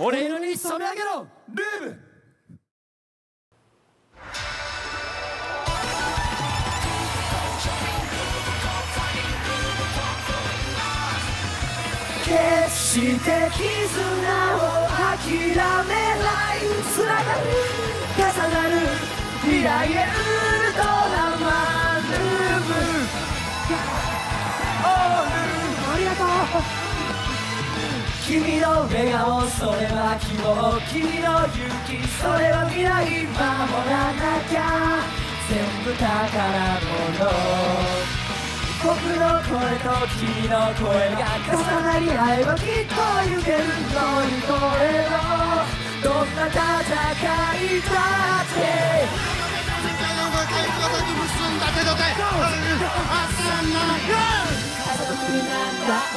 俺色に染め上げろルーム。決して絆を諦めないつながる重なる未来へウルトラマンルーム。ありがとう。君の笑顔それは希望、君の勇気それは未来、守らなきゃ全部宝物。僕の声と君の声が重なり合えばきっと行ける。乗り越えろどんな戦いだって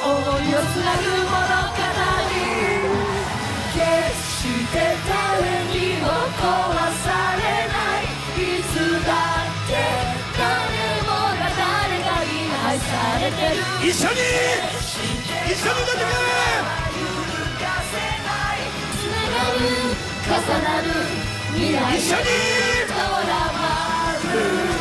思いをつなぐ物語。決して誰にも壊されないいつだって誰もが誰かに愛されてる。一緒に出てくる。揺るがせないつながる重なる未来一緒にドラマル。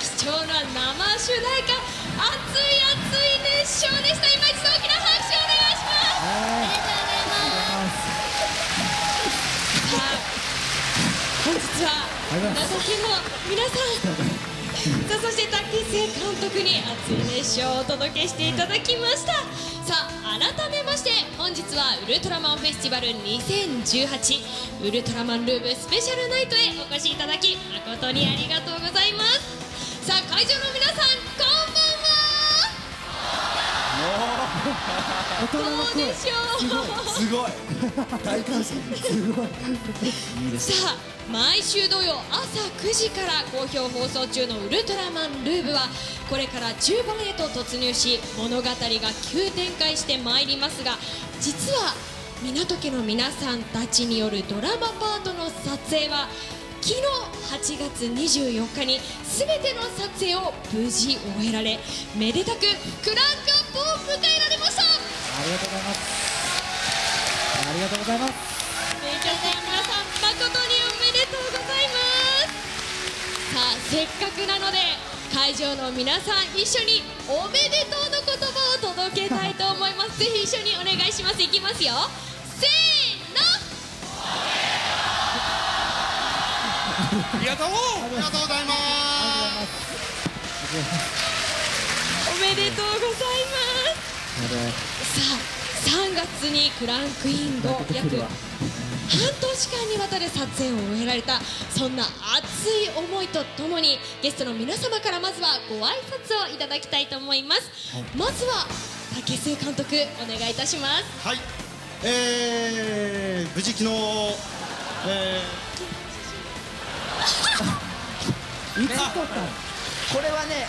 貴重な生主題歌、熱い熱唱でした。今一度大きな拍手をお願いします。ありがとうございます。本日は長崎の皆さん、そして滝瀬監督に熱い熱唱をお届けしていただきました。さあ改めまして本日はウルトラマンフェスティバル2018ウルトラマンルームスペシャルナイトへお越しいただき誠にありがとうございます。さあ会場の皆さんこんばんは。どうでしょう。すごい大歓声。すごいさあ毎週土曜朝9時から好評放送中のウルトラマンルーブはこれから中盤へと突入し、物語が急展開してまいりますが、実は港家の皆さんたちによるドラマパートの撮影は昨日8月24日に全ての撮影を無事終えられ、めでたくクランクアップを迎えられました。ありがとうございます。ありがとうございます。メイキャスの皆さん誠におめでとうございます。さあせっかくなので会場の皆さん一緒におめでとうの言葉を届けたいと思います。ぜひ一緒にお願いします。いきますよ、せーの。ありがとうございます。おめでとうございます。さあ3月にクランクイン後約半年間にわたる撮影を終えられた、そんな熱い思いとともにゲストの皆様からまずはご挨拶をいただきたいと思います。はい、まずは竹末監督お願いいたします。はい、無事昨日、これはね、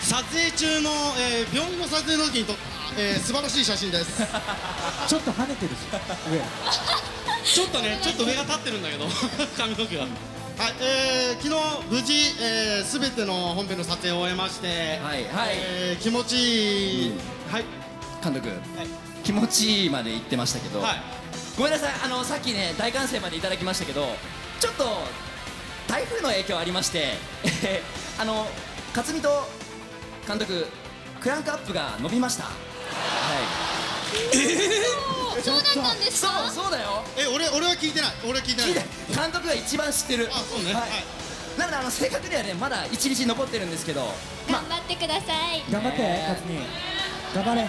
撮影中の病院の撮影の時に素晴らしい写真です。ちょっと跳ねてるし上ちょっと上が立ってるんだけど髪の毛が。はい、昨日無事すべての本編の撮影を終えまして、気持ちいい。はい監督、気持ちいいまで言ってましたけど、ごめんなさい、さっきね大歓声までいただきましたけど、ちょっと台風の影響ありまして克実と監督クランクアップが伸びました。はい、そうだったんですか。そうだよ。俺は聞いてない。監督が一番知ってる。あ、そうね。なので正確にはねまだ1日残ってるんですけど、頑張ってください。頑張って克実、頑張れ。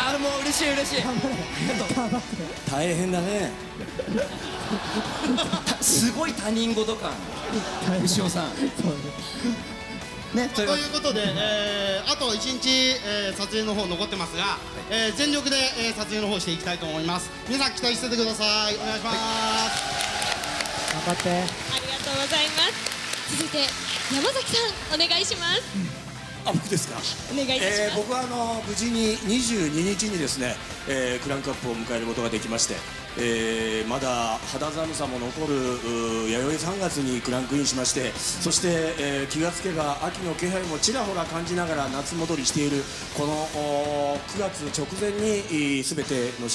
あ、もう嬉しい。大変だね。すごい他人事感。牛尾さん。ね、ということで、あと1日撮影の方残ってますが、全力で撮影の方していきたいと思います。皆さん期待しててください。お願いします。頑張って。ありがとうございます。続いて山崎さんお願いします。あ、僕ですか。お願いいたします。僕は無事に22日にですね、クランクアップを迎えることができまして、まだ肌寒さも残る弥生3月にクランクインしまして、そして、気がつけば秋の気配もちらほら感じながら夏戻りしているこの9月直前に全ての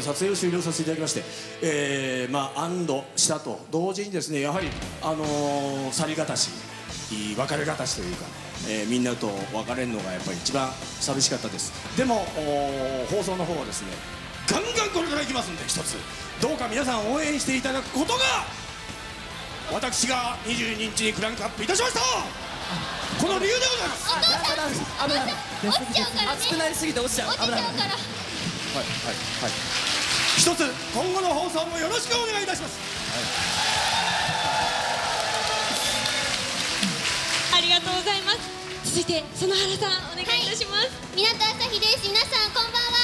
撮影を終了させていただきまして、安堵したと同時にですね、やはり去りがたし、別れがたしというか、みんなと別れるのがやっぱり一番寂しかったです。でも放送の方はですね、ガンガンこれからいきますんで、一つどうか皆さん応援していただくことが、私が22日にクランクアップいたしました。この理由でございます。危ない、落ちちゃうからね。熱くなりすぎて落ちちゃう。危ない。はいはいはい。一つ今後の放送もよろしくお願いいたします。ありがとうございます。続いて園原さん、お願いいたします。はい、港朝日です。皆さんこんばんは。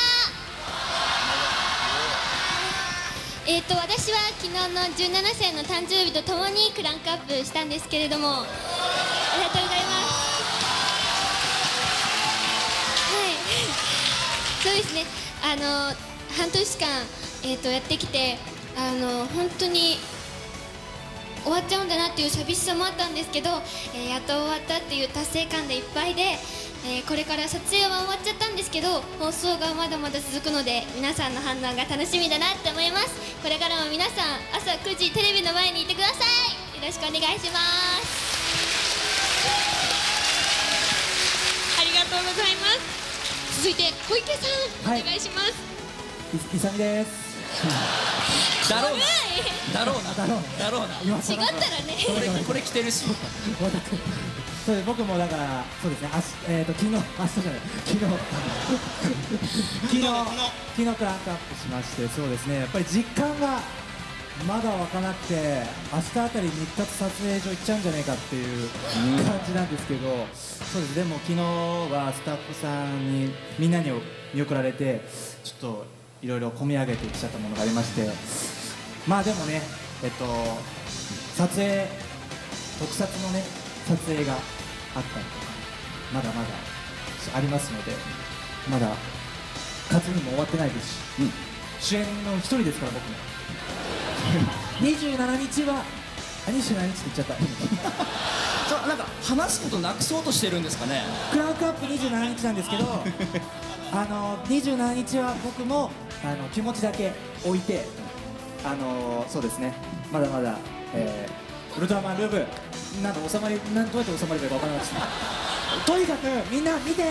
私は昨日の17歳の誕生日とともにクランクアップしたんですけれども、ありがとうございます。はい、そうですね。半年間やってきて、本当に終わっちゃうんだなっていう寂しさもあったんですけど、やっと終わったっていう達成感でいっぱいで、これから撮影は終わっちゃったんですけど、放送がまだまだ続くので皆さんの反応が楽しみだなって思います。これからも皆さん朝9時テレビの前にいてください。よろしくお願いします。ありがとうございます。続いて小池さん、はい、お願いします。いさみです。だろうな。違ったらね。これ着てるし。そうです。僕もだからそうですね。昨日クランクアップしまして、そうですね。やっぱり実感がまだ湧かなくて、明日あたり日活撮影所行っちゃうんじゃないかっていう感じなんですけど、そうです。でも昨日はスタッフさんにみんなに見送られて、ちょっといろいろ込み上げてきちゃったものがありまして、まあでもね、特撮のね撮影があったりとかまだまだありますので、まだ活動も終わってないですし、うん、主演の一人ですから僕も。27日は27日って言っちゃった。なんか話すことなくそうとしてるんですかね。クランクアップ27日なんですけど、27日は僕も気持ちだけ置いて、そうですね、まだまだ、ウルトラマンルーブなんか収まり、どうやって収まればいいか分からないです。とにかくみんな見て、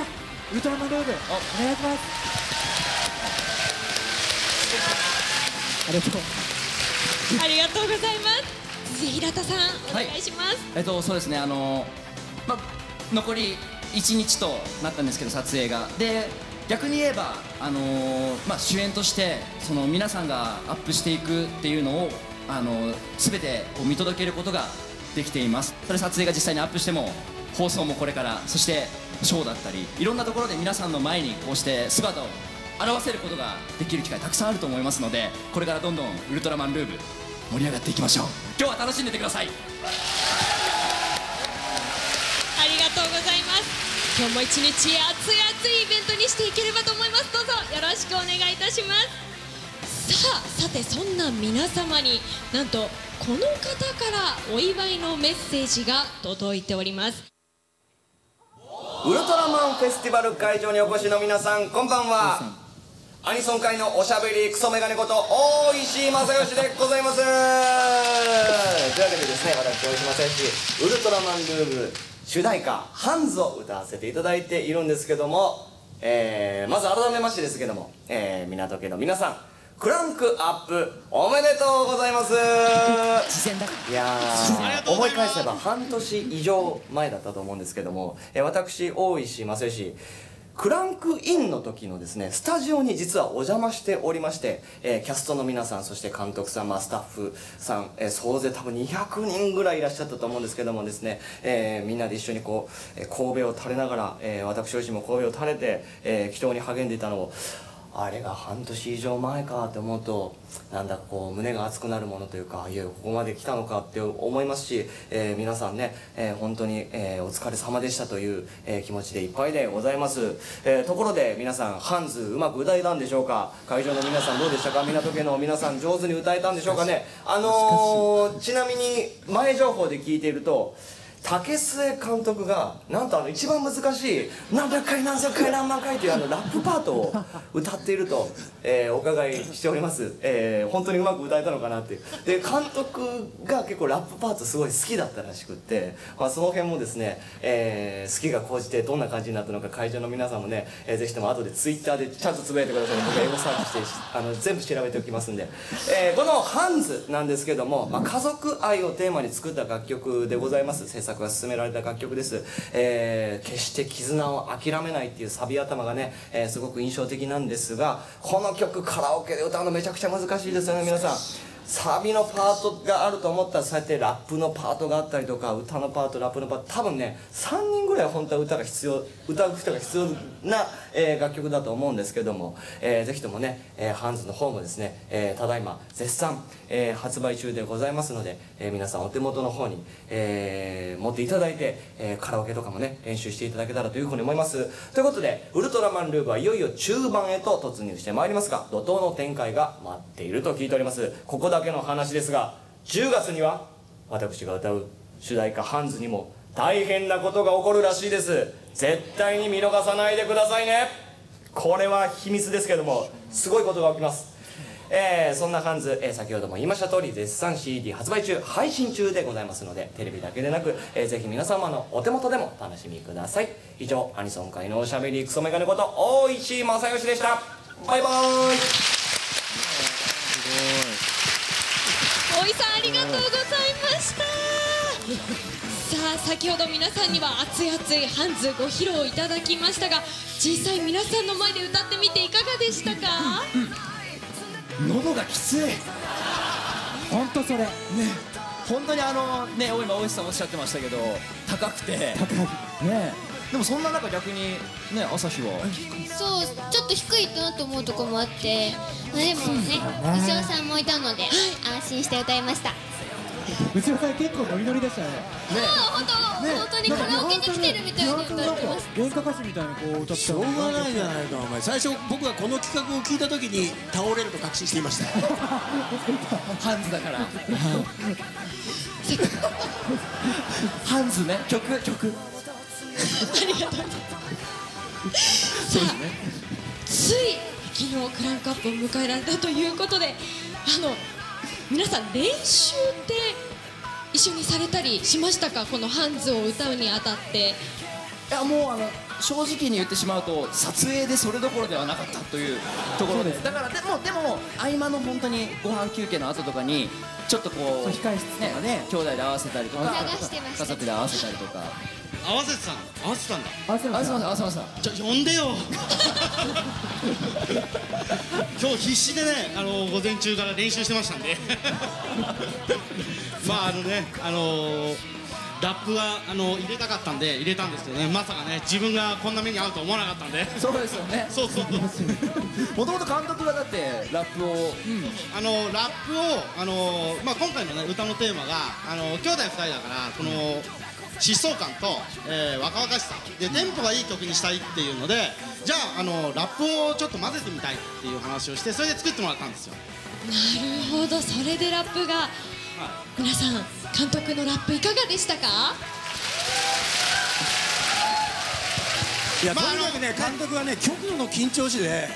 ウルトラマンルーブお願いします。ありがとう。ありがとうございます。続いて平田さん、お願いします。はい、そうですね、残り1日となったんですけど、撮影が。で逆に言えば、主演としてその皆さんがアップしていくっていうのを、全てこう見届けることができています。それ撮影が実際にアップしても、放送もこれから、そしてショーだったり、いろんなところで皆さんの前にこうして姿を現せることができる機会たくさんあると思いますので、これからどんどんウルトラマンルーブ盛り上がっていきましょう。今日は楽しんでてください。ありがとうございます。今日も一日熱い熱いイベントにしていければと思います。どうぞよろしくお願いいたします。さてそんな皆様に、なんとこの方からお祝いのメッセージが届いております。ウルトラマンフェスティバル会場にお越しの皆さん、こんばんは。アニソン界のおしゃべりクソメガネこと大石正義でございます。というわけでですね、私大石正義、ウルトラマンルーブ主題歌「ハンズ」を歌わせていただいているんですけども、まず改めましてですけども、港家の皆さん、クランクアップおめでとうございます。いやー、思い返せば半年以上前だったと思うんですけども、私大石正義、クランクインの時のですね、スタジオに実はお邪魔しておりまして、キャストの皆さん、そして監督様、スタッフさん、総勢多分200人ぐらいいらっしゃったと思うんですけどもですね、みんなで一緒にこう、神戸を垂れながら、私自身も神戸を垂れて、祈祷に励んでいたのを、あれが半年以上前かって思うと、なんだかこう胸が熱くなるものというか、いよいよここまで来たのかって思いますし、皆さんね、本当に、お疲れ様でしたという、気持ちでいっぱいでございます、ところで皆さんハンズうまく歌えたんでしょうか。会場の皆さんどうでしたか。港家の皆さん上手に歌えたんでしょうかね。ちなみに前情報で聞いていると、竹末監督がなんと一番難しい何百回何千回何万回というラップパートを歌っていると、お伺いしております、本当にうまく歌えたのかなっていう。で、監督が結構ラップパートすごい好きだったらしくって、まあ、その辺もですね、好きが高じてどんな感じになったのか、会場の皆さんもね、ぜひとも後でツイッターでちゃんとつぶやいてください。僕がエゴサーチして全部調べておきますんで、この「ハンズ」なんですけども、まあ、家族愛をテーマに作った楽曲でございます。制作が進められた楽曲です、決して絆を諦めないっていうサビ頭がね、すごく印象的なんですが、この曲カラオケで歌うのめちゃくちゃ難しいですよね。皆さんサビのパートがあると思ったら、そうやってラップのパートがあったりとか、歌のパート、ラップのパート、多分ね3人ぐらい本当は歌う人が必要な、楽曲だと思うんですけども、ぜひともね、ハンズの方もですね、ただいま絶賛、発売中でございますので、皆さんお手元の方に、持っていただいて、カラオケとかもね練習していただけたらというふうに思います。ということで「ウルトラマンルーヴ」はいよいよ中盤へと突入してまいりますが、怒涛の展開が待っていると聞いております。ここだけの話ですが、10月には私が歌う主題歌「ハンズ」にも大変なことが起こるらしいです。絶対に見逃さないでくださいね。これは秘密ですけども、すごいことが起きます。そんな「ハンズ」先ほども言いました通り絶賛 CD 発売中、配信中でございますので、テレビだけでなく、ぜひ皆様のお手元でもお楽しみください。以上、アニソン界のおしゃべりクソメガネこと大石正義でした。バイバーイ。すごい大石さん、ありがとうございました。さあ、先ほど皆さんには熱い熱いハンズご披露いただきましたが、実際皆さんの前で歌ってみていかがでしたか。喉がきつい、本当それね、本当にね、今大石さんおっしゃってましたけど、高くて高いね。でもそんな中逆にね、朝日はそうちょっと低いなと思うところもあって、まあ、でもね、牛尾さんもいたので安心して歌いました。牛尾さん結構ノリノリでしたね。本当にカラオケに来てるみたいに歌ってます。演歌歌手みたいなこう歌って、しょうがないじゃないかお前。最初僕がこの企画を聞いた時に倒れると確信していました。ハンズだから。ハンズね、曲。ありがとう。そうですね。つい昨日クランクアップを迎えられたということで、皆さん練習って一緒にされたりしましたか。このハンズを歌うにあたって。いや、もう正直に言ってしまうと、撮影でそれどころではなかったというところです。だからでも合間の本当にご飯休憩の後とかにちょっとこう控え室とかね、兄弟で合わせたりとか、家族で合わせたりとか。合わせました。じゃ、呼んでよ。今日必死でね、午前中から練習してましたんで。まあラップは入れたかったんで入れたんですけどね、まさかね自分がこんな目に遭うと思わなかったんで。そうですよね。そう。もともと監督がだってラップを、ラップをまあ今回のね歌のテーマが兄弟2人だから、この疾走感と、若々しさでテンポがいい曲にしたいっていうので、じゃあラップをちょっと混ぜてみたいっていう話をして、それで作ってもらったんですよ。なるほど、それでラップが、皆さん監督のラップいかがでしたか。いや、とにかくね、監督はね、極度の緊張しで、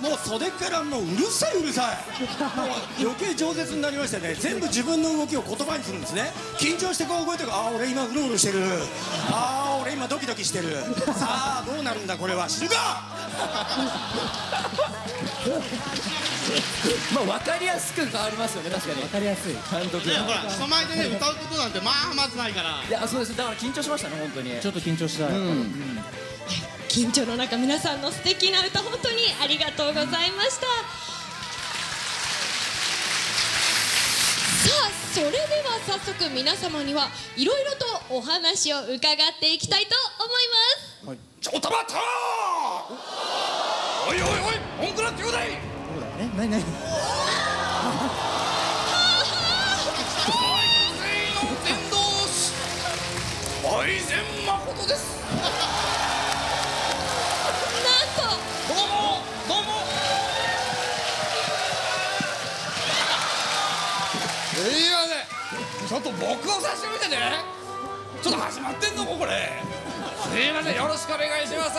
もう袖からもううるさいうるさい、もう余計饒舌になりましたね。全部自分の動きを言葉にするんですね。緊張してこう動いてる、ああ俺今うろうろしてる、ああ俺今ドキドキしてる、さあどうなるんだこれは、死ぬか。まあ分かりやすく変わりますよね。確かに分かりやすい、監督がほら人前でね歌うことなんてまあまずないから。いや、そうです。だから緊張しましたね、本当に。ちょっと緊張した。緊張の中、皆さんの素敵な歌、本当にありがとうございました。さあ、それでは早速皆様にはいろいろとお話を伺っていきたいと思います。はい、ちょっと待ったー。おいおいおい、くなってください。そうだね。ないない。愛染誠です。なんとどうもどうも、いやね、ちょっと僕を差し上げてね。ちょっと始まってんのもこれ。すいません、よろしくお願いします。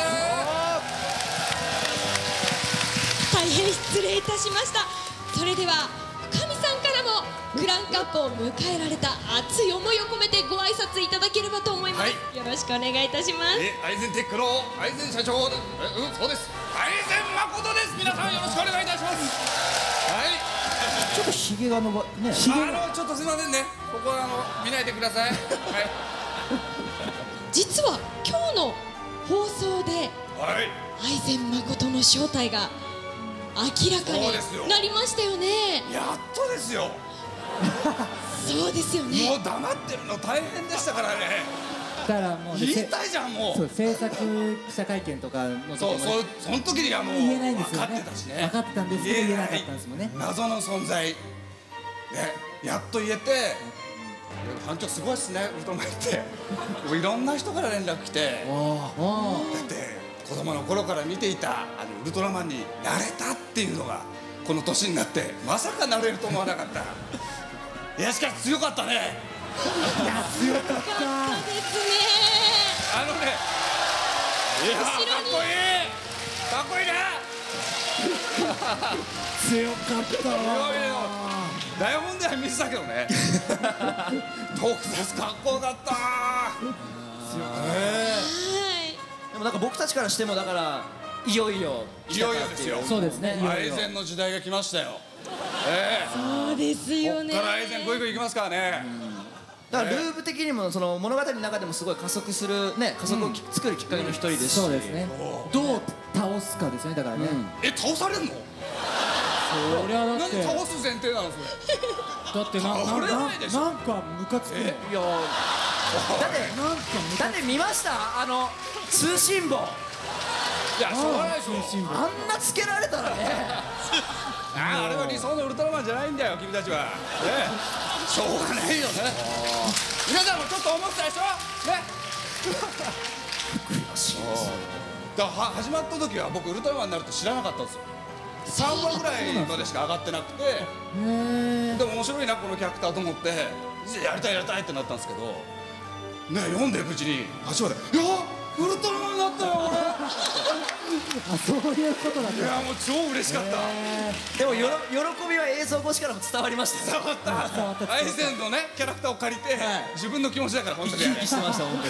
大変失礼いたしました。それではクランカップを迎えられた熱い思いを込めてご挨拶いただければと思います、はい、よろしくお願いいたします。アイゼンテックのアイゼン社長、そうです、アイゼン誠です。皆さんよろしくお願いいたします。はい、ちょっとひげが伸ばね、ちょっとすいませんね、ここは見ないでください。はい、実は今日の放送で、はい、アイゼン誠の正体が明らかになりましたよね。やっとですよ。そうですよね。もう黙ってるの大変でしたからね。だからもう言いたいじゃん。もう制作記者会見とかの時も、その時にはもう言えないんですよね。分かってたしね。分かってたんですけど言えなかったんですもんね。謎の存在ね、やっと言えて、班長すごいっすねと思って、いろんな人から連絡来て、だって子供の頃から見ていたウルトラマンになれたっていうのがこの年になってまさかなれると思わなかった。いや、しかし強かったね。いや、強かったですね。あのね、いや、かっこいい、かっこいいね。強かったわ。台本では見せたけどね。特撮かっこよかった。強かった。でもなんか僕たちからしても、だからいよいよですよ。そうですね、アイゼンの時代が来ましたよ。そうですよね。ここからアイゼングイグイ行きますからね。だからループ的にも、その物語の中でもすごい加速するね、加速を作るきっかけの一人ですし、そうですね。どう倒すかですね、だからね。倒されるの？それはだって。何倒す前提なのそれ？だってなんかムカつく。いや。だって見ました？通信簿。いや、しょうがないでしょ。あんなつけられたらね。あれは理想のウルトラマンじゃないんだよ、君たちは。しょうがないよね。皆さんもちょっと思ったでしょね。悔しいです。だから始まった時は僕ウルトラマンになるって知らなかったんですよ。3話ぐらいまでしか上がってなくて、でも面白いなこのキャラクターと思って、やりたいってなったんですけどね、読んでいくうちに8話で「いやウルトラマンになったよ俺」あ、そういうことだった。いや、もう超嬉しかった。でも喜びは映像越しからも伝わりました。伝わった。アイゼンのねキャラクターを借りて自分の気持ちだから本当に生き生きしてました。本当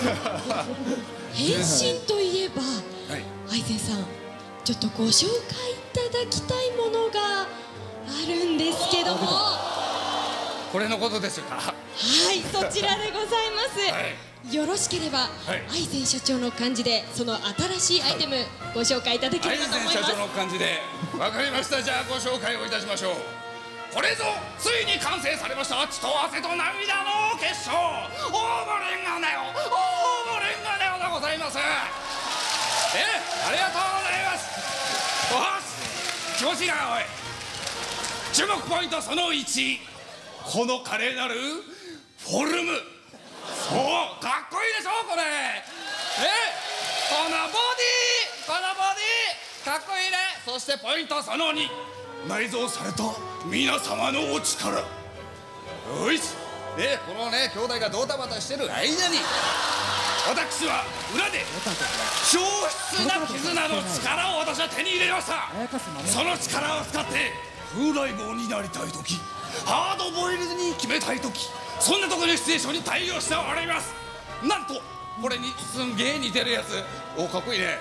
に変身といえば、アイゼンさんちょっとご紹介いただきたいものがあるんですけども。これのことですか？はい、そちらでございます。よろしければ、アイゼン社長の漢字でその新しいアイテムご紹介いただければと思います。アイゼン社長の漢字で、わかりました。じゃあご紹介をいたしましょう。これぞついに完成されました、血と汗と涙の結晶、オーボレンガネオ、オーボレンガネオでございます。ありがとうございます。おはし、気持ちいいなおい。注目ポイントその1、この華麗なるフォルム。そう、かっこいいでしょこれ。このボディかっこいいね。そしてポイントその2、内蔵された皆様のお力。よし、このね兄弟がドタバタしてる間に、私は裏で上質な絆の力を私は手に入れました。その力を使って風来坊になりたいとき、ハードボイルに決めたいとき、そんなところのシチュエーションに対応しております。なんとこれにすんげえ似てるやつ。お、かっこいいね。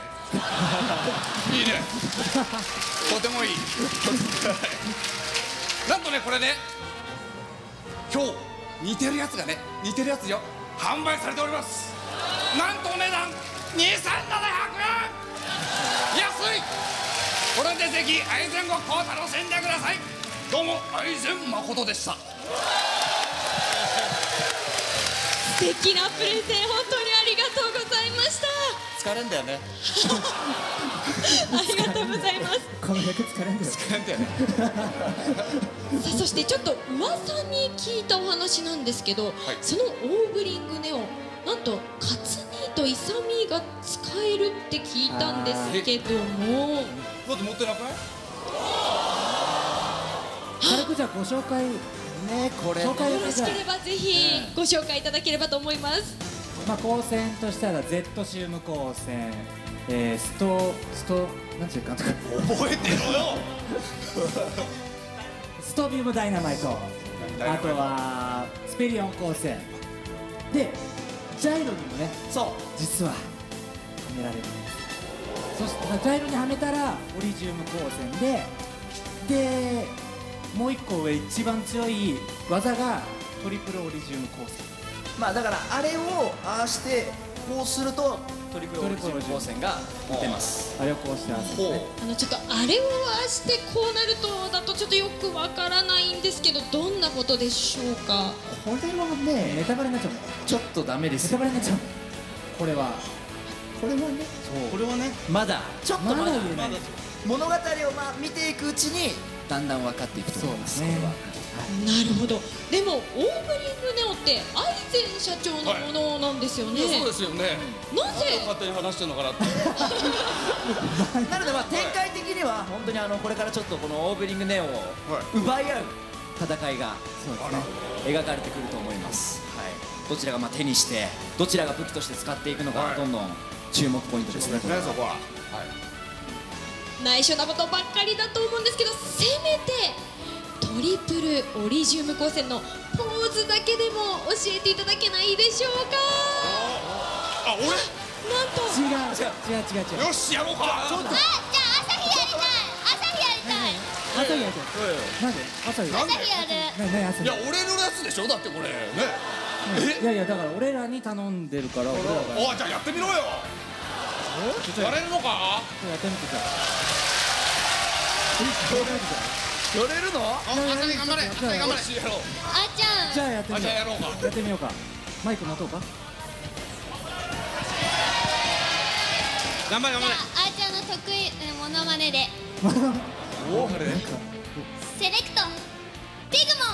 いいね。とてもいい。なんとね、これね、今日似てるやつよ。販売されております。なんとお値段2,700円。安い。これでぜひアイゼンごっこを楽しんでください。どうもアイゼン誠でした。素敵なプレゼン、本当にありがとうございました。疲れんだよね。ありがとうございます。この役疲れんだよ。疲れんだよね。さあ、そしてちょっと噂に聞いたお話なんですけど、はい、そのオーブリングネオン、なんとカツニとイサミが使えるって聞いたんですけども、だって持ってなくない？軽くじゃあご紹介ね、これね、よろしければぜひご紹介いただければと思います。まあ光線としたら Z シウム光線、なんていうか覚えてろよ。ストビウムダイナマイト、あとはスペリオン光線で、ジャイロにもね、そう実ははめられるんです。そしてジャイロにはめたらオリジウム光線でもう一個上、一番強い技がトリプルオリジウム光線。まあだからあれをああしてこうするとトリプルオリジウム光線が出ます。あれをこうしてあのちょっとあれをああしてこうなるとだとちょっとよくわからないんですけど、どんなことでしょうか。これはね、ネタバレになっちゃう。ちょっとダメですよ。ネタバレになっちゃう。これはね、そう、これはね、まだちょっとまだ物語を見ていくうちにだんだん分かっていくと思います。なるほど。でもオーブリングネオってアイゼン社長のものなんですよね。そうですよね。なぜ勝手に話してるのかなって。なので展開的には本当にこれからちょっとこのオーブリングネオを奪い合う戦いが描かれてくると思います。どちらが手にしてどちらが武器として使っていくのか、どんどん注目ポイントですね。そこは内緒なことばっかりだと思うんですけど、せめてトリプルオリジウム光線のポーズだけでも教えていただけないでしょうか。あ、俺？なんと違う。よし、やろうか。あ、じゃあ朝日やりたい。朝日やる。いや、俺のやつでしょ。だってこれね。いやいや、だから俺らに頼んでるから。お、じゃあやってみろよ。やれるのか？やってみてください。やれるの？あ、頑張れ。じゃあやってみようか。マイク持とうか。頑張れ。あーちゃんの得意モノマネで。お、あれ。セレクトピグモ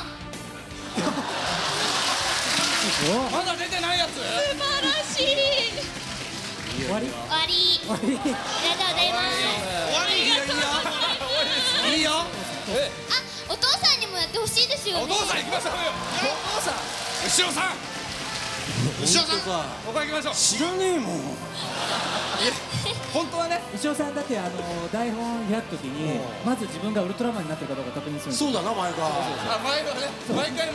ン。まだ出てないやつ。素晴らしい。終わり。ありがとうございます。終わり。いいよ。あ、お父さんにもやってほしいですよね。お父さん行きましょうよ。お父さん、牛尾さん、他行きましょう。知らねえもん。本当はね、牛尾さんだって台本開くときにまず自分がウルトラマンになってるかどうか確認する。そうだな、前がね、毎回ウ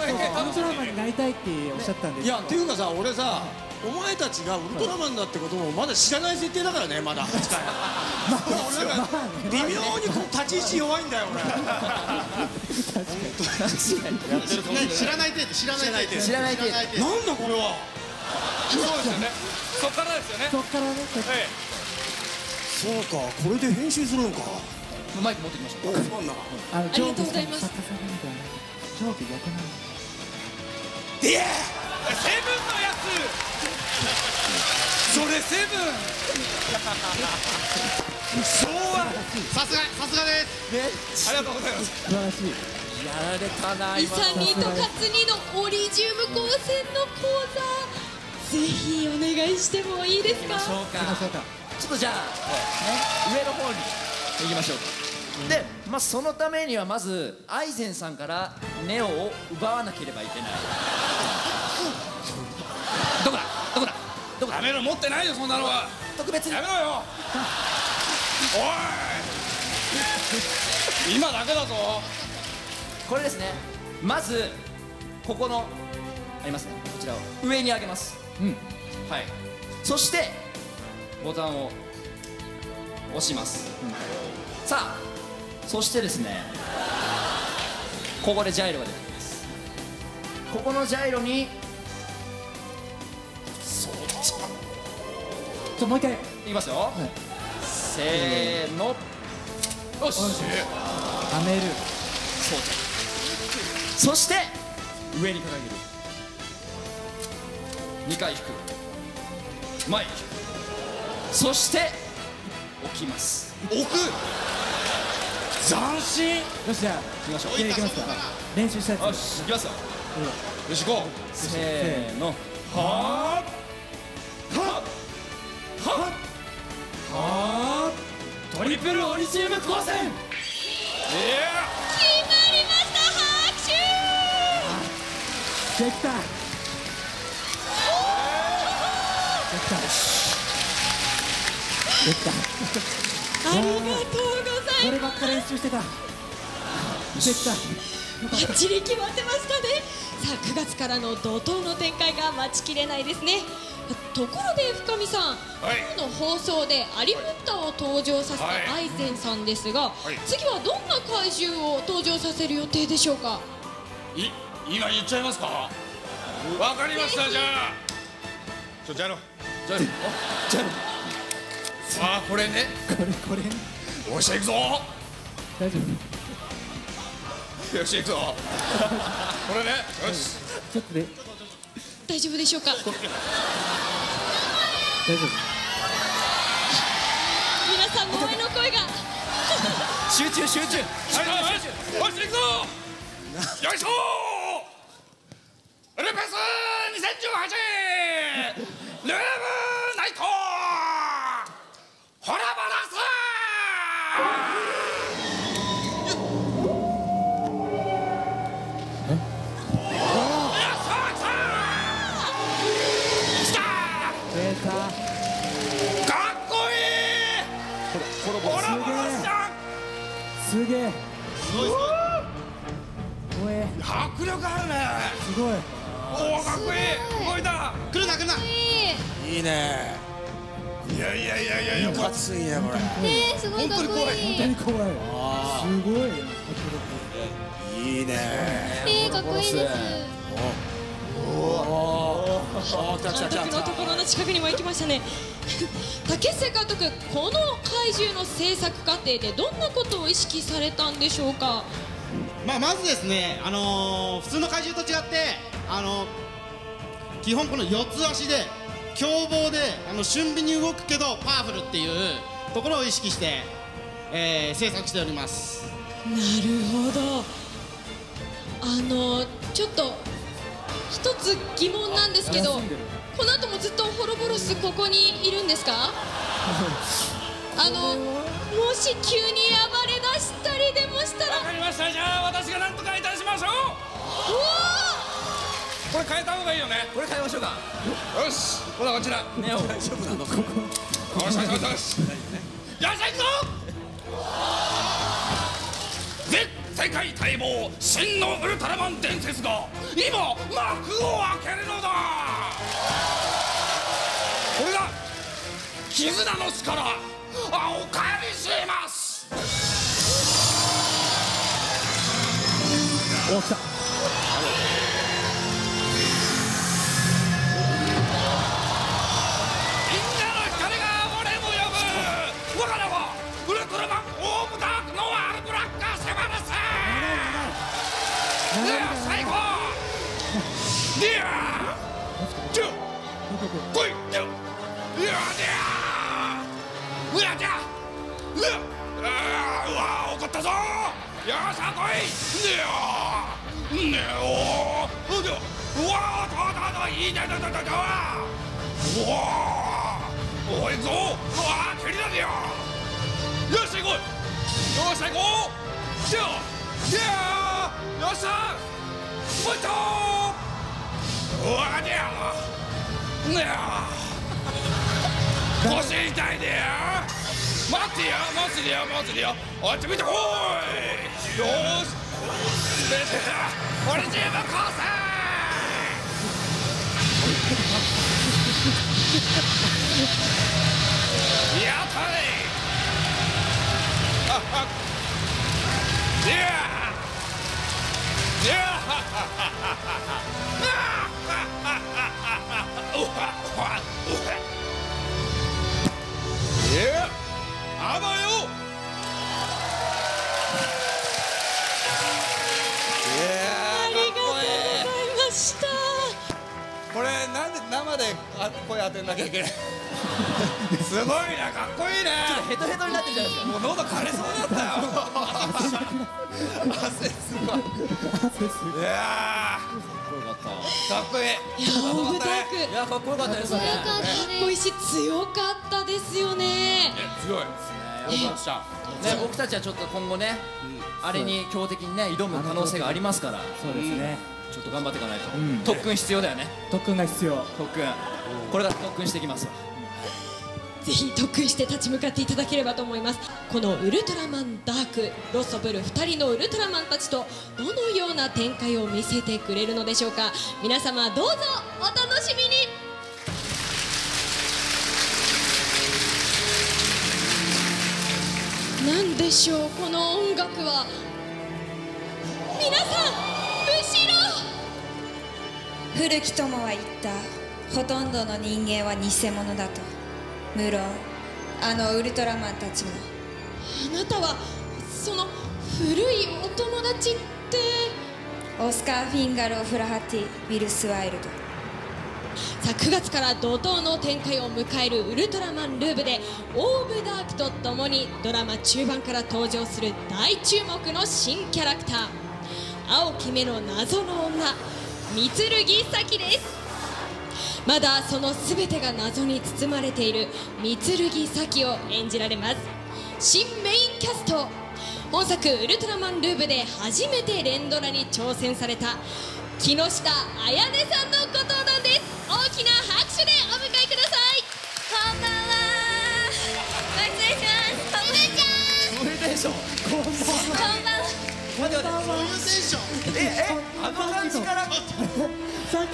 ルトラマンになりたいっておっしゃったんです。いや、っていうかさ、俺さ、お前たちがウルトラマンだってこともまだ知らない設定だからね、まだ8回。微妙にこう立ち位置弱いんだよ、俺。知らない程度。なんだこれは。そうですよね。そっからね。そうか、これで編集するのか。マイク持ってきました。ありがとうございます。いや、セブンのやつ。それセブン。昭和。さすがです。ありがとうございます。素晴らしい。やられたな。イサミとカツニのオリジウム光線の講座、ぜひお願いしてもいいですか。ちょっとじゃあ上の方に行きましょうか。で、そのためにはまずアイゼンさんからネオを奪わなければいけない。どこだ。やめろ、持ってないよそんなのは。特別にやめろよ。おい、今だけだぞ。これですね。まずここのありますね、こちらを上に上げます。はい。そしてボタンを押します。さあ、そしてですね、ここでジャイロが出てきます。ここのジャイロにもう一回いきますよ、はい、せーの、よし、はめる。そうじゃん。そして上に掲げる。2回引く、前に引く、そして置きます。置く、斬新。よし、じゃあ行きましょう。行きますか。練習したやつ。よし、行きますよ。よし、行こう。せーの。はーはっはっはー、トリプル鬼チーム光線。決まりました。拍手。できた、できた。ありがとうございます。こればっか練習してた。できた。バッチリ決まってましたね。さあ、9月からの怒涛の展開が待ちきれないですね。ところで深見さん、はい、今日の放送でアリブッタを登場させたアイゼンさんですが、はい、次はどんな怪獣を登場させる予定でしょうか。今言っちゃいますか。わかりました。じゃあちょ、じゃあのじゃあのじゃあの、あー、これね、これよし、行くぞ。大丈夫よし、行くぞこれね、よし、ちょっとね、大丈夫でしょうか。大丈夫。皆さん、萌えの声が集中、はい、よし、行くぞよいしょー、ルパス2018ルームナイトホラボラスー。すげえ。迫力あるね。すごい。おお、かっこいい。動いた。来るな、来るな。いいね。いや、かついね、これ。すごい、かっこいい。本当に怖い。すごい。いいね。かっこいいです。おお、監督のところの近くにも行きましたね。竹下監督、この怪獣の制作過程でどんなことを意識されたんでしょうか。まずですね、普通の怪獣と違って、基本この四つ足で。凶暴で俊敏に動くけどパワフルっていうところを意識して、制作しております。なるほど。ちょっと一つ疑問なんですけど、この後もずっとホロボロスここにいるんですか。もし急に暴れだしたりでもしたら。わかりました。じゃあ私が何とかいたしましょう。おお、これ変えた方がいいよね。これ変えましょうか。よし、ほらこちら。ね、大丈夫なの。よし。よし、行くぞ。全世界待望、真のウルトラマン伝説が今幕を開けるのだ。これが絆の力、お借りします。お、来た。から声当てなきゃいけないすごいな、かっこいいね。ちょっとヘトヘトになってるじゃないですか。もう喉枯れそうだったよ汗すごい。いやかっこいい。いやオブタク、いやかっこよかったですね。かっこいいし強かったですよね。強いですね。よかったね。僕たちはちょっと今後ね、あれに強敵にね挑む可能性がありますから。そうですね、ちょっと頑張っていかないと。特訓必要だよね。特訓が必要。特訓、これから特訓してきますわ。ぜひ特訓して立ち向かっていただければと思います。このウルトラマンダーク、ロッソブル2人のウルトラマンたちとどのような展開を見せてくれるのでしょうか。皆様どうぞお楽しみに。何でしょうこの音楽は。皆さん後ろ。古木友は言った、ほとんどの人間は偽物だと。無論あのウルトラマンたちも。あなたはその古いお友達って。オスカー・フィンガル・オフラハティ・ウィルス・ワイルド。さあ9月から怒涛の展開を迎えるウルトラマンルーブで、オーブダークとともにドラマ中盤から登場する大注目の新キャラクター、青き目の謎の女御剣咲です。まだその全てが謎に包まれている御剣咲を演じられます。新メインキャスト、本作ウルトラマンルーブで初めて連ドラに挑戦された木下彩音さんのことなんです。大きな拍手でお迎えください。こんばんは。お願いします。こんばんは。テンション。こんばんは。こんばんは。こんばんは。あの感じから。テ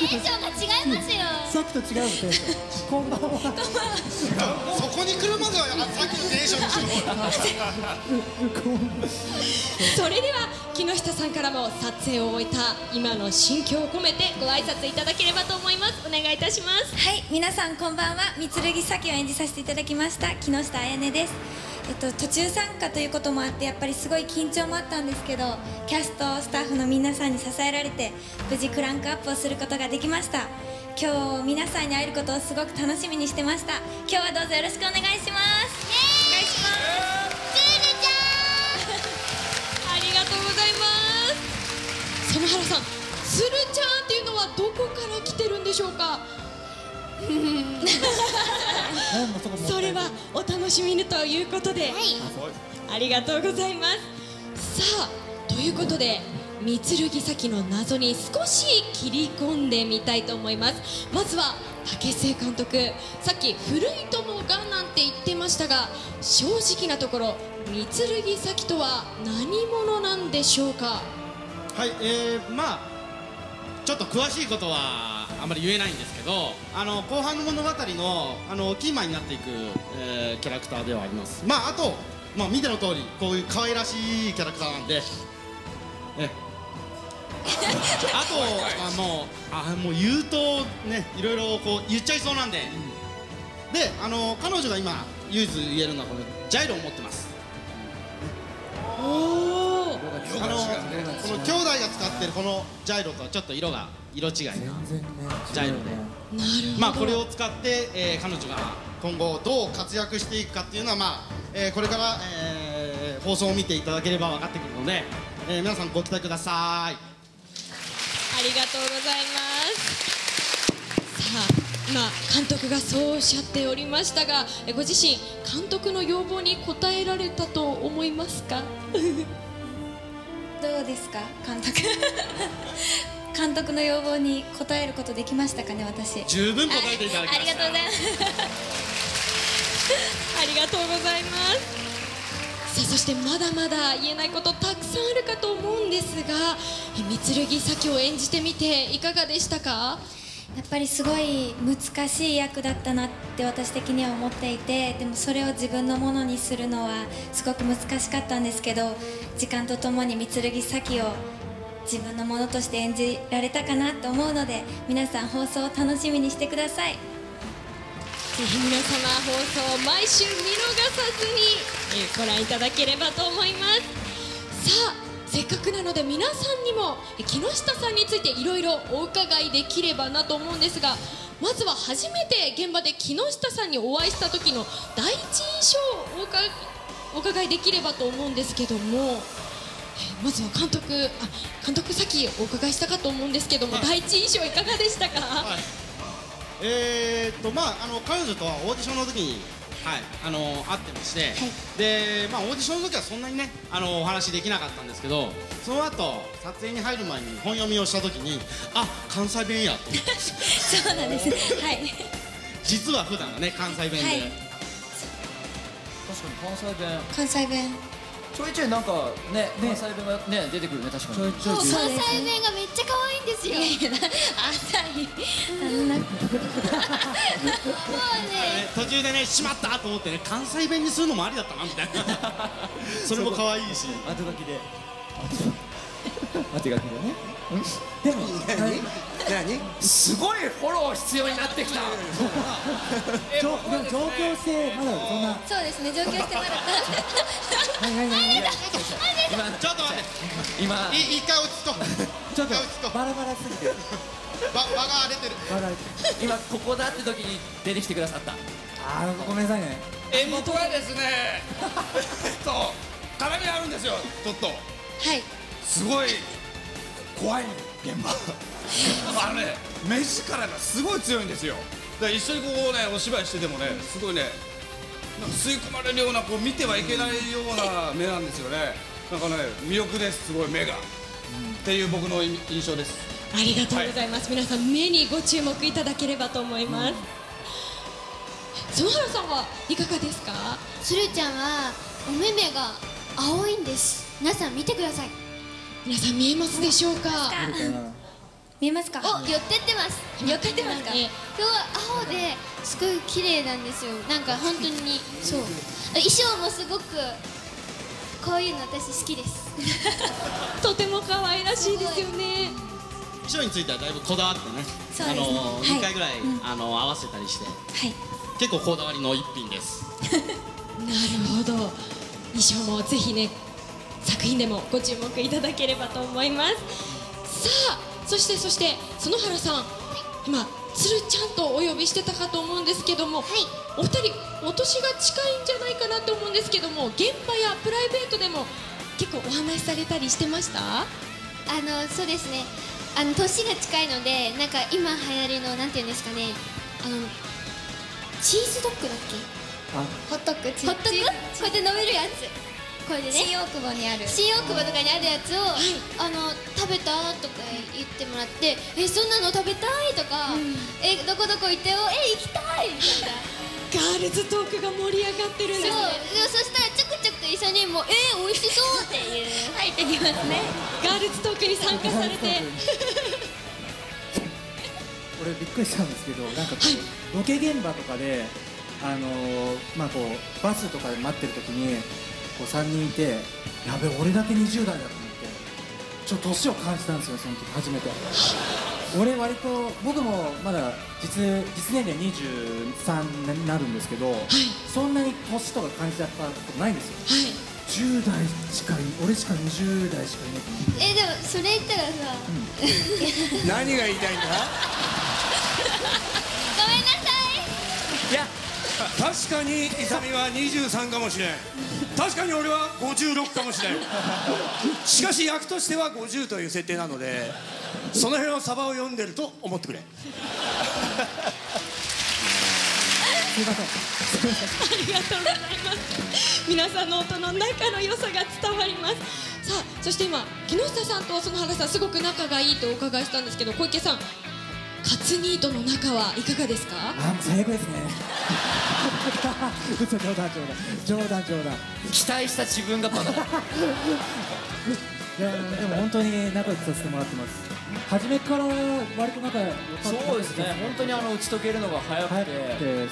ンションが違いますよ。さっきと違うテンション。こんばんは。こんばんは。そこに来るまではさっきのテンションでしょ。それでは。木下さんからも撮影を終えた今の心境を込めてご挨拶いただければと思います。お願いいたします。はい、皆さんこんばんは。御剣咲を演じさせていただきました木下彩音です。途中参加ということもあって、やっぱりすごい緊張もあったんですけど、キャストスタッフの皆さんに支えられて無事クランクアップをすることができました。今日皆さんに会えることをすごく楽しみにしてました。今日はどうぞよろしくお願いします。お願いします。園原さん、つるちゃんっていうのはどこから来てるんでしょうか。それはお楽しみにということで、はい、ありがとうございます。さあということで御剣咲の謎に少し切り込んでみたいと思います。まずは武瀬監督、さっき古い友がなんて言ってましたが、正直なところ御剣咲とは何者なんでしょうか。はい、まあちょっと詳しいことはあまり言えないんですけど、後半の物語のキーマンになっていく、キャラクターではあります。まああと、まあ、見ての通りこういう可愛らしいキャラクターなんで、あともう言うとね、いろいろこう言っちゃいそうなんで、で彼女が今唯一言えるのはこのジャイロを持ってます。この兄弟が使ってるこのジャイロとはちょっと色違いなジャイロで、まあこれを使って彼女が今後どう活躍していくかっていうのは、まあこれから放送を見ていただければ分かってくるので、皆さんご期待ください。ありがとうございます。さあ今監督がそうおっしゃっておりましたが、ご自身監督の要望に応えられたと思いますか。どうですか監督監督の要望に応えることできましたかね。私十分応えていただきました。ありがとうございますありがとうございます。さあそしてまだまだ言えないことたくさんあるかと思うんですが、御剣咲を演じてみていかがでしたか。やっぱりすごい難しい役だったなって私的には思っていて、でもそれを自分のものにするのはすごく難しかったんですけど、時間とともに御剣咲を自分のものとして演じられたかなと思うので、皆さん放送を楽しみにしてください。ぜひ皆様放送を毎週見逃さずにご覧いただければと思います。さあせっかくなので皆さんにも木下さんについていろいろお伺いできればなと思うんですが、まずは初めて現場で木下さんにお会いした時の第一印象をお伺いできればと思うんですけども、まずは監督さっきお伺いしたかと思うんですけども、はい、第一印象いかがでしたか？はい、彼女とはオーディションの時に、はい、会ってまして、はい、で、まあ、オーディションの時はそんなにね、お話できなかったんですけど、その後撮影に入る前に本読みをした時に、あ、関西弁やと思ってそうなんです、はい、実は普段はね、関西弁で、はい、確かに関西弁ちょいちょいなんかね、関西弁がね、出てくるね、確かに。関西弁がめっちゃ可愛いんですよ。途中でね、しまったと思ってね、関西弁にするのもありだったなみたいな。それも可愛いし。後書きで。後書きでね。でも、すごいフォロー必要になってきた。上京してまだそんな。そうですね、上京してまだ。ちょっと待って、今一回落ちとちょっとバラバラすぎて場が荒れてる。今ここだって時に出てきてくださった。あー、ごめんなさいね。僕はですね、絡みがあるんですよ。ちょっと、はい、すごい怖い現場。あのね、目力がすごい強いんですよ。だから一緒にこうね、お芝居しててもね、すごいね、なんか吸い込まれるような、こう見てはいけないような目なんですよね。なんかね、魅力です、すごい目が、っていう僕の印象です。ありがとうございます。はい、皆さん、目にご注目いただければと思います。園原さんはいかがですか？つるちゃんは、お目目が青いんです。皆さん見てください。皆さん見えますでしょうか？見えますか？お、寄ってってます。寄ってってますか？今日は青で。すごい綺麗なんですよ。なんか本当にそう、衣装もすごくこういうの私好きですとても可愛らしいですよね。衣装についてはだいぶこだわってね、2回ぐらい合わせたりして、結構こだわりの一品です。なるほど。衣装もぜひね、作品でもご注目いただければと思います。さあ、そして園原さん、今つるちゃんとお呼びしてたかと思うんですけども、はい、お二人お年が近いんじゃないかなと思うんですけども、現場やプライベートでも結構お話しされたりしてました？そうですね、年が近いので、なんか今流行りの、なんていうんですかね、チーズドッグだっけ？ホットク、こうやって飲めるやつ、これでね、新大久保とかにあるやつを、はい、食べたとか言ってもらって、え、そんなの食べたいとか、うん、え、どこどこ行ってよ、え、行きたいみたいなガールズトークが盛り上がってるんですね。そう、そしたらちょくちょく一緒にもう、美味しそうっていう入ってきますね。ガールズトークに参加されて俺びっくりしたんですけど、なんかこう、はい、ロケ現場とかでまあこうバスとかで待ってる時にこう3人いて、やべ、俺だけ20代だと思って、ちょっと年を感じたんですよ、その時初めて。俺、割と、僕もまだ実年齢23になるんですけど、はい、そんなに年とか感じちゃったことないんですよ。はい、10代しか、俺しか20代しかいない。でもそれ言ったらさ、うん、何が言いたいんだ？ごめんなさい。いや、確かに勇は23かもしれん。確かに俺は56かもしれない。しかし役としては50という設定なので、その辺のサバを読んでると思ってくれ。ありがとうございます。皆さんの音の中の良さが伝わります。さあ、そして今、木下さんと園原さん、すごく仲がいいとお伺いしたんですけど、小池さん、カツニートの仲はいかがですか？あ、最悪ですね。嘘、冗談。期待した自分がバカだ。いや、でも本当に仲良くさせてもらってます。初めから割と仲良かった。そうですね、本当に打ち解けるのが早くて、で、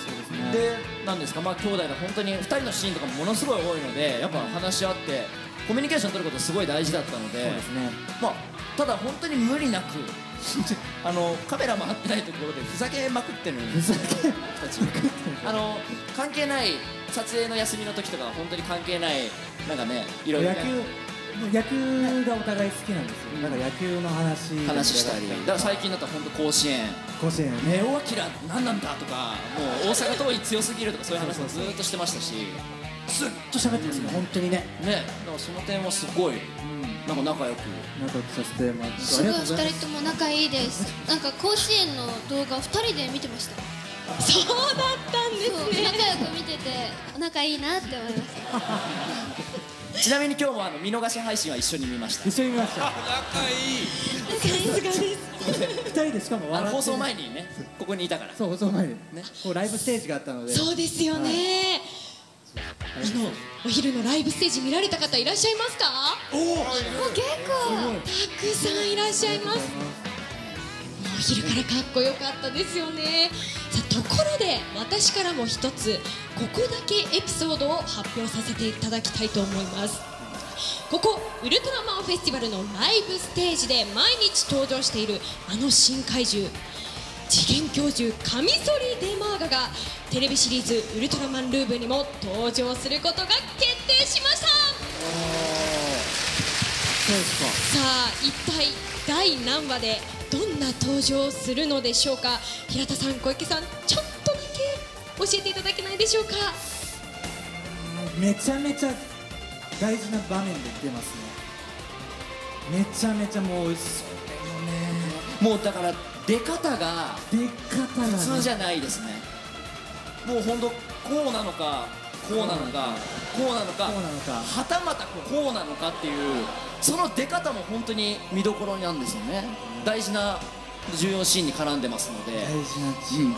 なんですか、まあ兄弟が本当に2人のシーンとかもものすごい多いので、やっぱ話し合ってコミュニケーション取ることすごい大事だったので、そうですね。まあただ本当に無理なくカメラも合ってないところでふざけまくってるんですよ。関係ない撮影の休みの時とかは本当に関係ない、なんかね、いろいろ野球野球がお互い好きなんですよ。だから野球の話したり、だから最近だったら本当甲子園ネオアキラ何なんだとか、もう大阪桐蔭強すぎるとかそういう話もずっとしてましたし、ずっと喋ってますね、本当にね。ね、だからその点はすごいなんか仲良くさせてもらって、すごい2人とも仲いいです。なんか甲子園の動画2人で見てました。そうだったんですね。仲良く見てて仲いいなって思いました。ちなみに今日も見逃し配信は一緒に見ました。一緒に見ました。仲いい。仲いいです。2人でしかも笑って。放送前にね、ここにいたから。そう、放送前にね、こうライブステージがあったので。そうですよね。お昼のライブステージ見られた方いらっしゃいますか？おお、結構たくさんいらっしゃいます。お昼からかっこよかったですよね。さあ、ところで私からも一つここだけエピソードを発表させていただきたいと思います。ここウルトラマンフェスティバルのライブステージで毎日登場しているあの新怪獣、次元教授カミソリデマーガがテレビシリーズ「ウルトラマンルーブ」にも登場することが決定しました。そうですか。さあ、一体第何話でどんな登場をするのでしょうか。平田さん、小池さん、ちょっとだけ教えていただけないでしょうか。めちゃめちゃ大事な場面で出ますね。めちゃめちゃもうもうだから出方が普通じゃないですね。もう本当こうなのかこうなのかこうなのかはたまたこうなのかっていう、その出方も本当に見どころなんですよね。大事な重要シーンに絡んでますので、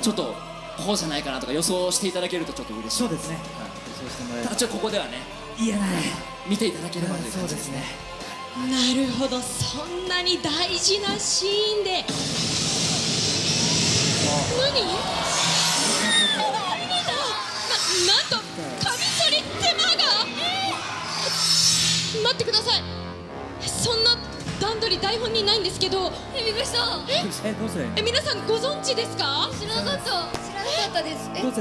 ちょっとこうじゃないかなとか予想していただけるとちょっと嬉しい。そうですね。ただちょっとここではね、言えない、見ていただければという感じですね。なるほど、そんなに大事なシーンで。何？なんとカミソリデマーガ！待ってください。そんな段取り台本にないんですけど。びっくりした。皆さんご存知ですか？知らなかったです。どう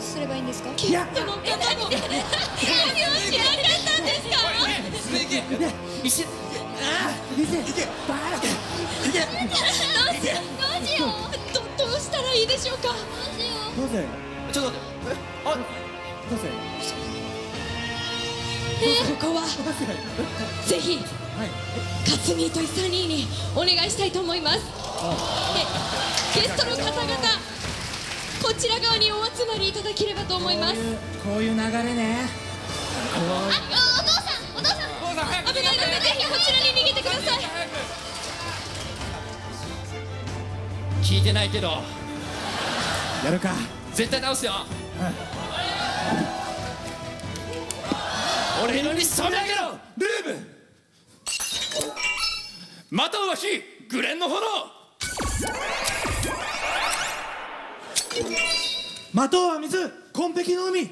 すればいいんですか？キャップの方も。何を知らなかったんですか？どうしよう。どうしたらいいでしょうか。ちょっと待って、あ、ここはぜひカツニーとイサニーにお願いしたいと思います。ゲストの方々、こちら側にお集まりいただければと思います。こういう流れね。あ、お父さん危ないので、ぜひこちらに逃げてください。聞いてないけどやるか、絶対倒すよ、うん、俺のに染め上げろルーブ、または火グレンの炎、または水紺碧の海、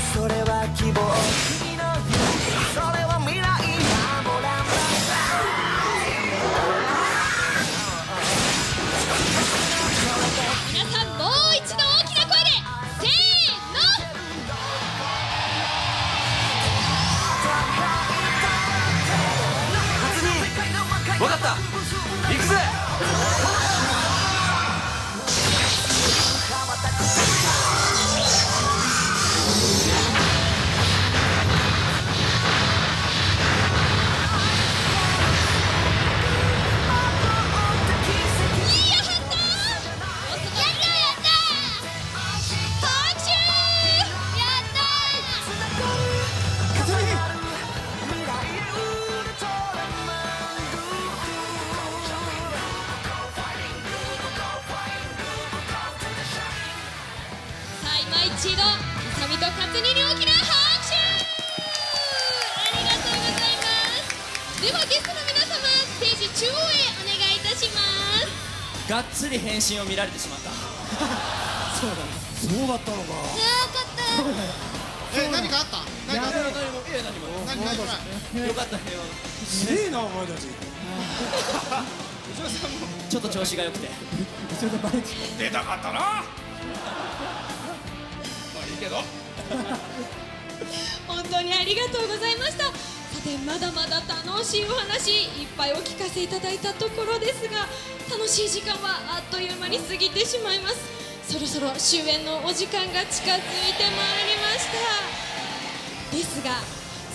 それは希望、君の夢、それは未来、守らんばん。皆さんもう一度大きな声でせーの。初にわかった、いくぜ。一度、うさみとかつにに大きな拍手。ありがとうございます。ではゲストの皆様、ステージ中央へお願いいたします。がっつり変身を見られてしまった。そうだね。そうだったのか。よかった。何かあった？何も。よかった平和。すげえなお前たち。ちょっと調子が良くて。出たかったな。本当にありがとうございました。さて、まだまだ楽しいお話いっぱいお聞かせいただいたところですが、楽しい時間はあっという間に過ぎてしまいます。そろそろ終演のお時間が近づいてまいりました。ですが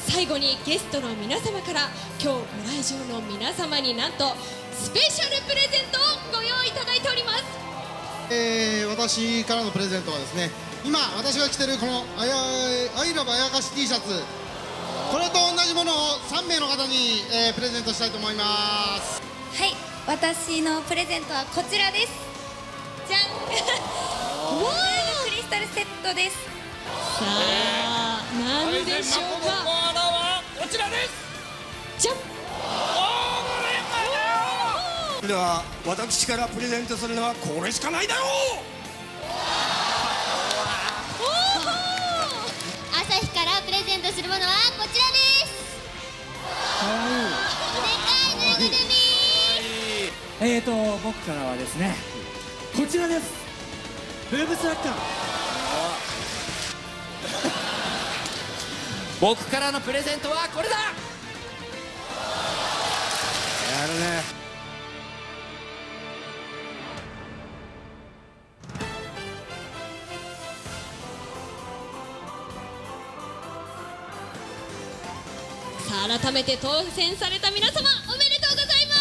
最後にゲストの皆様から、今日ご来場の皆様になんとスペシャルプレゼントをご用意いただいております。私からのプレゼントはですね、今私が着てるこのアイラブあやかし T シャツ、これと同じものを3名の方に、プレゼントしたいと思います。はい、私のプレゼントはこちらです。じゃんクリスタルセットです。さあ、何でしょうか。こちらです。じゃん。では私からプレゼントするのはこれしかないだろう。プレゼントするものはこちらです。でかいぬいぐるみ。僕からはですね、こちらです。ブーブスラッカー。僕からのプレゼントはこれだ。やるね。改めて当選された皆様、おめでとうございます。おめでとうございま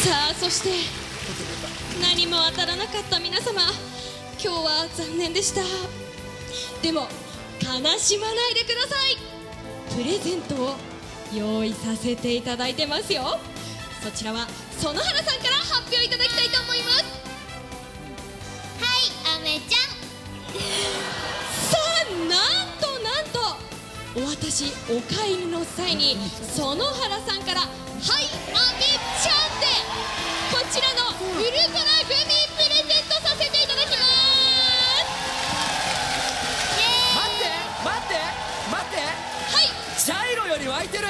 す。さあ、そして何も当たらなかった皆様、今日は残念でした。でも悲しまないでください。プレゼントを用意させていただいてますよ。そちらは園原さんから発表いただきたいと思います。はい、あめちゃんお渡し、お帰りの際に園原さんから「はい、あめちゃん」でこちらのウルトラグミプレゼントさせていただきます。待って、はい、ジャイロより湧いてる。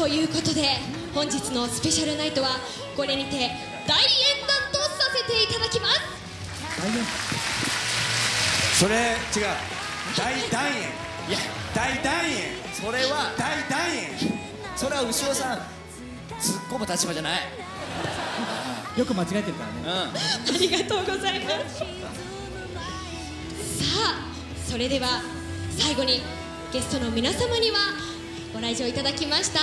ということで、本日のスペシャルナイトはこれにて大演壇とさせていただきます。それ違う、大団円、それは大団円、それは牛尾さん突っ込む立場じゃない。よく間違えてるからね、うん、ありがとうございます。さあそれでは最後にゲストの皆様にはご来場いただきました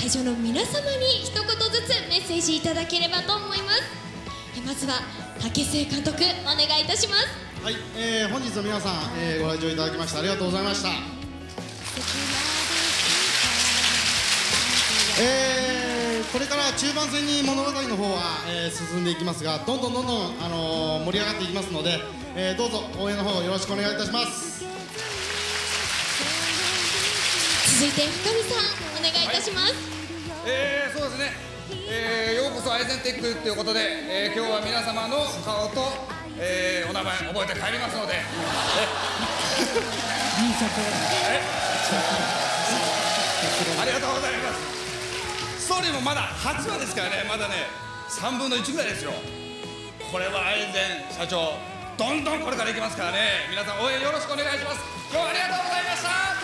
会場の皆様に一言ずつメッセージいただければと思います。まずは武末監督お願いいたします。はい、本日の皆さん、ご来場いただきましてありがとうございました。これから中盤戦に物語の方は、進んでいきますが、どんどん、盛り上がっていきますので、どうぞ応援の方よろしくお願いいたします。続いて深見さんお願いいたします。そうですね、ようこそアイゼンテックということで、今日は皆様の顔と、お名前覚えて帰りますので。ありがとうございます。ストーリーもまだ8話ですからね、まだね3分の1ぐらいですよ。これはアイゼン社長どんどんこれからいきますからね、皆さん応援よろしくお願いします。今日はありがとうございました。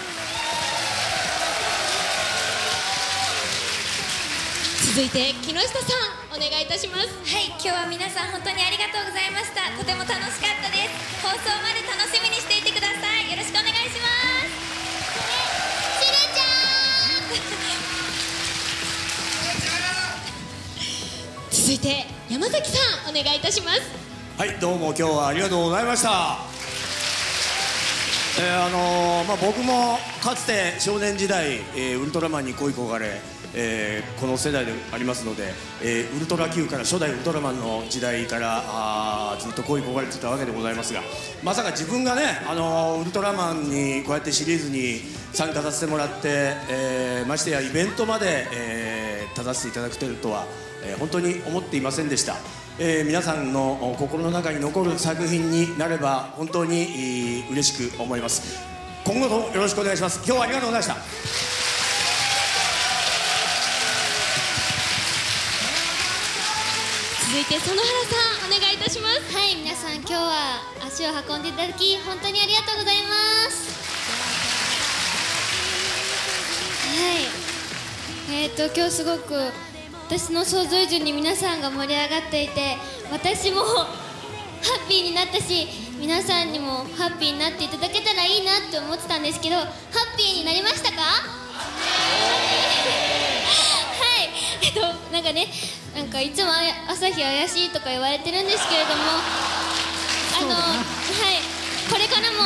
続いて木下さんお願いいたします。はい、今日は皆さん本当にありがとうございました。とても楽しかったです。放送まで楽しみにしていてください。よろしくお願いします。しるちゃん。続いて山崎さんお願いいたします。はい、どうも今日はありがとうございました。僕もかつて少年時代、ウルトラマンに恋焦がれ、この世代でありますので、ウルトラ Q から初代ウルトラマンの時代からずっと恋焦がれてたわけでございますが、まさか自分がね、ウルトラマンにこうやってシリーズに参加させてもらって、ましてやイベントまで、立たせていただくというとは、本当に思っていませんでした。皆さんの心の中に残る作品になれば本当に嬉しく思います。今後ともよろしくお願いします。今日はありがとうございました。続いて園原さんお願いいたします。はい、皆さん今日は足を運んでいただき本当にありがとうございます。はい、今日すごく私の想像以上に皆さんが盛り上がっていて、私もハッピーになったし、皆さんにもハッピーになっていただけたらいいなって思ってたんですけど、ハッピーになりましたか？なんかいつも朝日怪しいとか言われてるんですけれども、これからも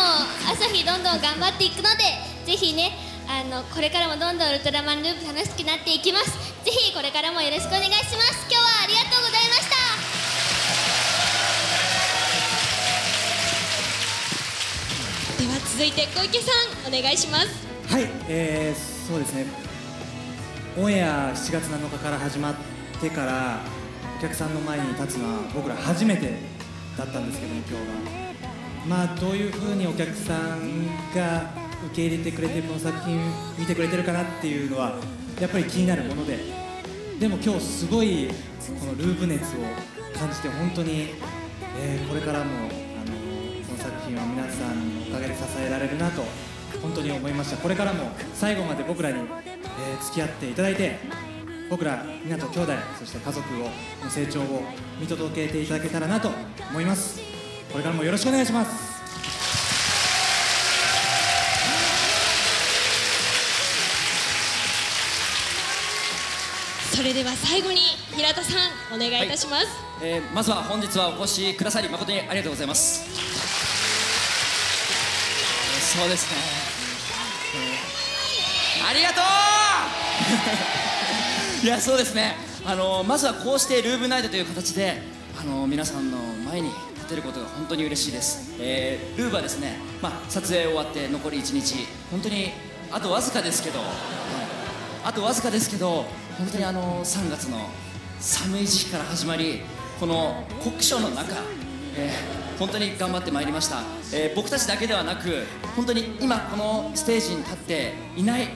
朝日どんどん頑張っていくので、ぜひね、これからもどんどんウルトラマンループ楽しくなっていきます。ぜひこれからもよろしくお願いします。今日はありがとうございました。では続いて小池さんお願いします。はい、そうですね、オンエア7月7日から始まってからお客さんの前に立つのは僕ら初めてだったんですけども、今日はどういう風にお客さんが受け入れてくれて、この作品見てくれてるかなっていうのはやっぱり気になるもので、でも今日すごいこのループ熱を感じて、本当に、これからもこの作品は皆さんのおかげで支えられるなと本当に思いました。これからも最後まで僕らに付き合っていただいて、僕らみんなと兄弟、そして家族の成長を見届けていただけたらなと思います。これからもよろしくお願いします。それでは最後に平田さんお願いいたします。はい、まずは本日はお越しくださり誠にありがとうございます。そうですね、ありがとう。いや、そうですね、まずはこうしてルーブナイトという形で、皆さんの前に立てることが本当に嬉しいです。ルーブはですね、撮影終わって残り1日、本当にあとわずかですけど、本当に3月の寒い時期から始まり、この酷暑の中、本当に頑張ってまいりました。僕たちだけではなく、本当に今このステージに立っていない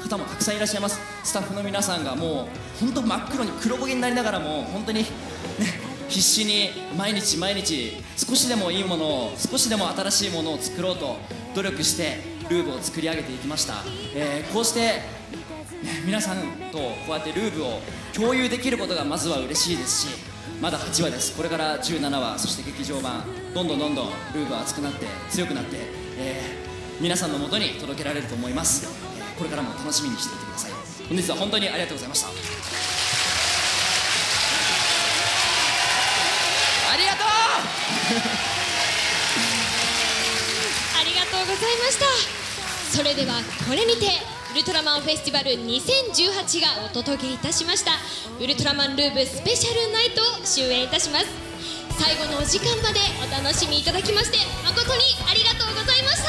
方もたくさんいらっしゃいます。スタッフの皆さんがもう本当真っ黒に黒焦げになりながらも本当にね、必死に毎日毎日少しでもいいものを、少しでも新しいものを作ろうと努力してルーブを作り上げていきました。こうして、皆さんとこうやってルーブを共有できることがまずは嬉しいですし、まだ8話です。これから17話、そして劇場版、どんどんルーブは熱くなって強くなって、皆さんの元に届けられると思います。これからも楽しみにしていてください。本日は本当にありがとうございました。ありがとうありがとうございました。それではこれにてウルトラマンフェスティバル2018がお届けいたしましたウルトラマンルーブスペシャルナイトを終演いたします。最後のお時間までお楽しみいただきまして誠にありがとうございました。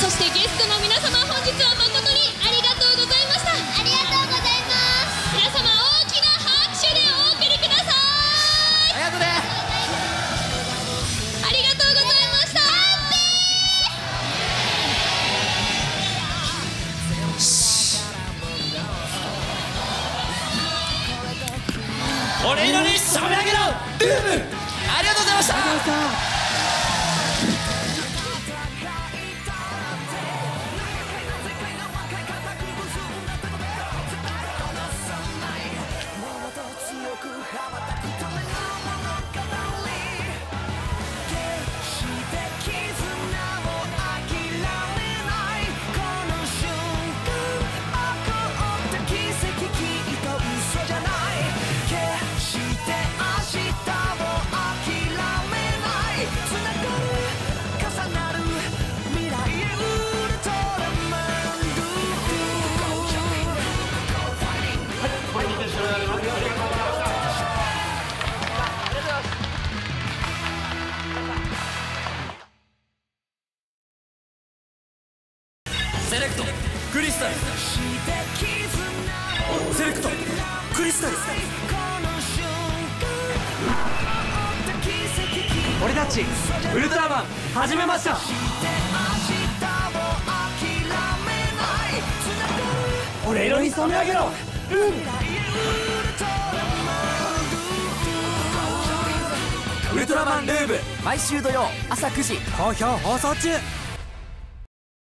そしてゲストの皆様、本日は誠にありがとうございました。ありがとうございます。皆様大きな拍手でお送りください。ありがとうね。ありがとうございました。よし。俺のに染め上げろ。ルーム。ありがとうございました。セレクトクリスタル、セレクトクリスタル、俺たちウルトラマン始めました。俺色に染め上げろルーブ、ウルトラマンルーブ、毎週土曜朝9時好評放送中。